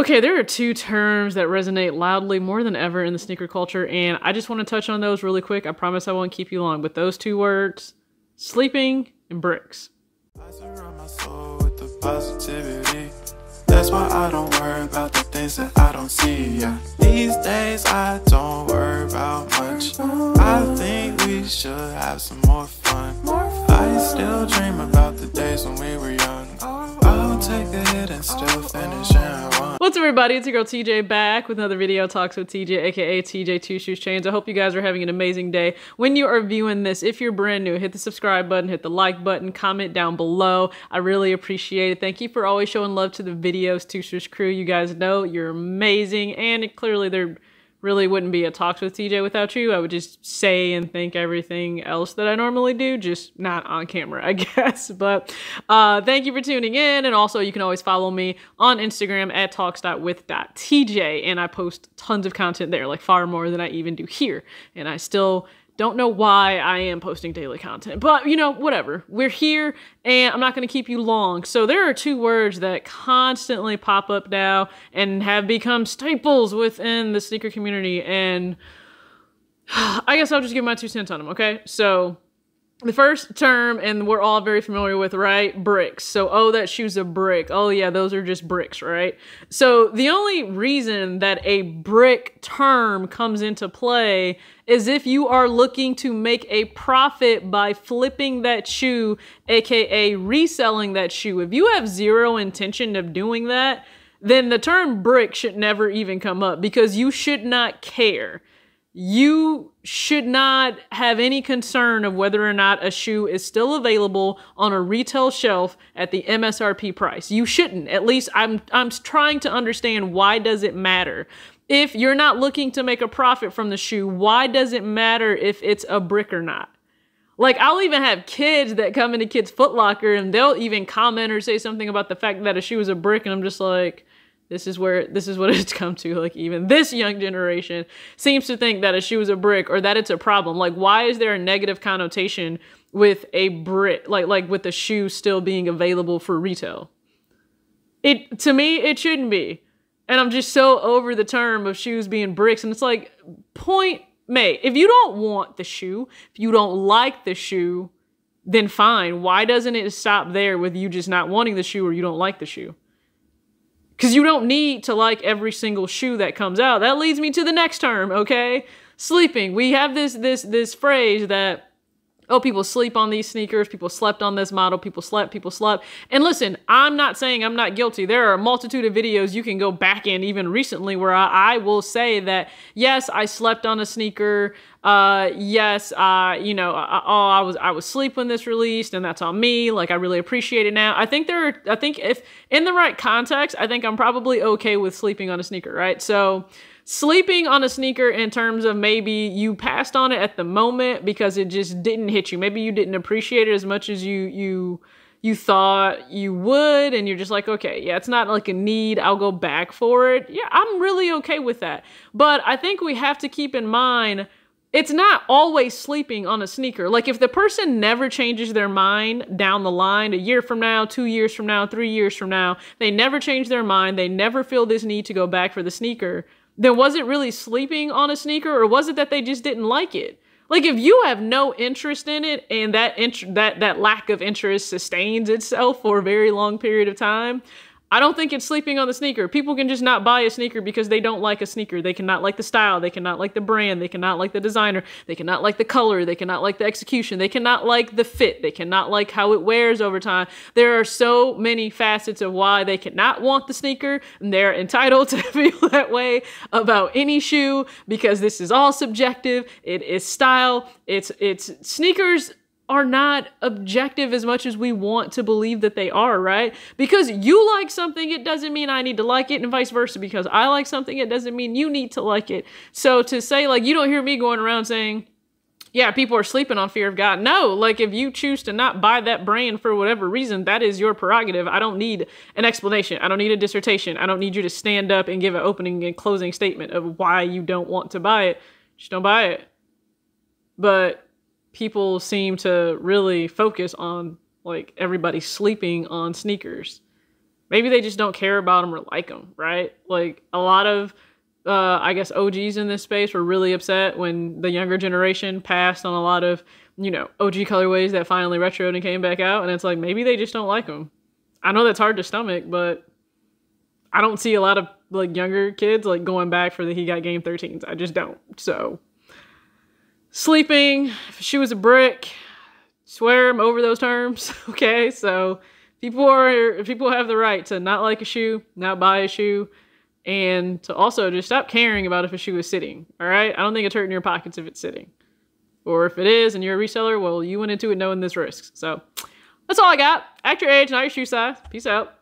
Okay, there are two terms that resonate loudly more than ever in the sneaker culture, and I just want to touch on those really quick. I promise I won't keep you long, but those two words, sleeping and bricks. I surround my soul with the positivity. That's why I don't worry about the things that I don't see. Yeah. These days I don't worry about much. I think we should have some more fun. I still dream about the days when we were young. I'll take a hit and still finish and run. What's up, everybody? It's your girl TJ back with another video, Talks with TJ, aka TJ Two Shoes Chains. I hope you guys are having an amazing day. When you are viewing this, if you're brand new, hit the subscribe button, hit the like button, comment down below. I really appreciate it. Thank you for always showing love to the videos, Two Shoes crew. You guys know you're amazing, and clearly there really wouldn't be a Talks with TJ without you. I would just say and think everything else that I normally do, just not on camera, I guess. But thank you for tuning in. And also you can always follow me on Instagram at talks.with.tj. And I post tons of content there, like far more than I even do here. And I still don't know why I am posting daily content, but you know, whatever. We're here and I'm not going to keep you long. So there are two words that constantly pop up now and have become staples within the sneaker community. And I guess I'll just give my 2 cents on them. Okay. So the first term, and we're all very familiar with, right? Bricks. So, oh, that shoe's a brick. Oh yeah, those are just bricks, right? So the only reason that a brick term comes into play is if you are looking to make a profit by flipping that shoe, aka reselling that shoe. If you have zero intention of doing that, then the term brick should never even come up, because you should not care. You should not have any concern of whether or not a shoe is still available on a retail shelf at the MSRP price. You shouldn't. At least I'm trying to understand, why does it matter? If you're not looking to make a profit from the shoe, why does it matter if it's a brick or not? Like, I'll even have kids that come into Kids Foot Locker and they'll even comment or say something about the fact that a shoe is a brick, and I'm just like, this is what it's come to. Like, even this young generation seems to think that a shoe is a brick or that it's a problem. Like, why is there a negative connotation with a brick, like with the shoe still being available for retail? It, to me, it shouldn't be. And I'm just so over the term of shoes being bricks. And it's like, point made. If you don't want the shoe, if you don't like the shoe, then fine. Why doesn't it stop there with you just not wanting the shoe or you don't like the shoe? Because you don't need to like every single shoe that comes out. That leads me to the next term, okay? Sleeping. We have this phrase that, oh, people sleep on these sneakers, people slept on this model, people slept. And listen, I'm not saying I'm not guilty. There are a multitude of videos you can go back in, even recently, where I will say that, yes, I slept on a sneaker. Yes, you know, I was asleep when this released, and that's on me. Like, I really appreciate it now. I think if in the right context, I think I'm probably okay with sleeping on a sneaker, right? So sleeping on a sneaker in terms of maybe you passed on it at the moment because it just didn't hit you. Maybe you didn't appreciate it as much as you thought you would, and you're just like, okay, yeah, it's not like a need, I'll go back for it. Yeah, I'm really okay with that. But I think we have to keep in mind, it's not always sleeping on a sneaker. Like, if the person never changes their mind down the line, a year from now, 2 years from now, 3 years from now, they never change their mind, they never feel this need to go back for the sneaker, then was it really sleeping on a sneaker, or was it that they just didn't like it? Like, if you have no interest in it, and that lack of interest sustains itself for a very long period of time, I don't think it's sleeping on the sneaker. People can just not buy a sneaker because they don't like a sneaker. They cannot like the style. They cannot like the brand. They cannot like the designer. They cannot like the color. They cannot like the execution. They cannot like the fit. They cannot like how it wears over time. There are so many facets of why they cannot want the sneaker, and they're entitled to feel that way about any shoe, because this is all subjective. It is style. It's sneakers are not objective as much as we want to believe that they are, right? Because you like something, it doesn't mean I need to like it, and vice versa. Because I like something, it doesn't mean you need to like it. So to say, like, you don't hear me going around saying, yeah, people are sleeping on Fear of God. No, like, if you choose to not buy that brand for whatever reason, that is your prerogative. I don't need an explanation. I don't need a dissertation. I don't need you to stand up and give an opening and closing statement of why you don't want to buy it. Just don't buy it. But people seem to really focus on, like, everybody sleeping on sneakers. Maybe they just don't care about them or like them, right? Like a lot of, I guess, OGs in this space were really upset when the younger generation passed on a lot of, you know, OG colorways that finally retroed and came back out. And it's like, maybe they just don't like them. I know that's hard to stomach, but I don't see a lot of like younger kids like going back for the He Got Game 13s. I just don't. So sleeping, if she was a brick, swear I'm over those terms. Okay. So people have the right to not like a shoe, not buy a shoe, and to also just stop caring about if a shoe is sitting. All right. I don't think it's hurting your pockets if it's sitting, or if it is and you're a reseller, well, you went into it knowing this risk. So that's all I got. Act your age, not your shoe size. Peace out.